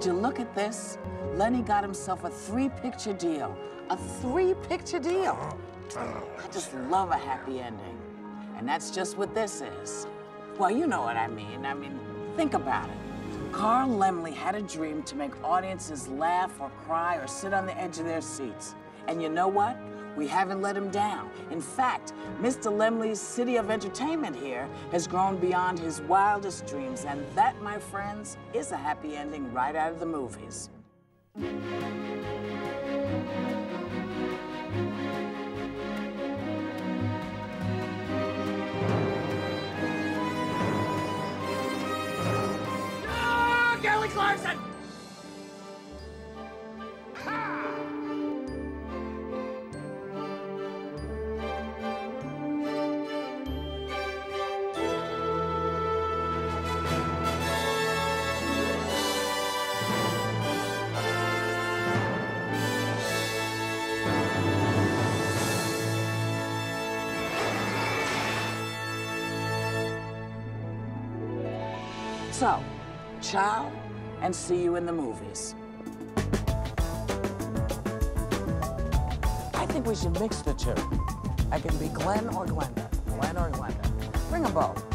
Would you look at this? Lenny got himself a three-picture deal. A three-picture deal. I just love a happy ending. And that's just what this is. Well, you know what I mean. I mean, think about it. Carl Laemmle had a dream to make audiences laugh or cry or sit on the edge of their seats. And you know what? We haven't let him down. In fact, Mr. Laemmle's city of entertainment here has grown beyond his wildest dreams, and that, my friends, is a happy ending right out of the movies. No, Gary Clarkson! So, ciao, and see you in the movies. I think we should mix the two. I can be Glenn or Glenda. Glenn or Glenda. Bring them both.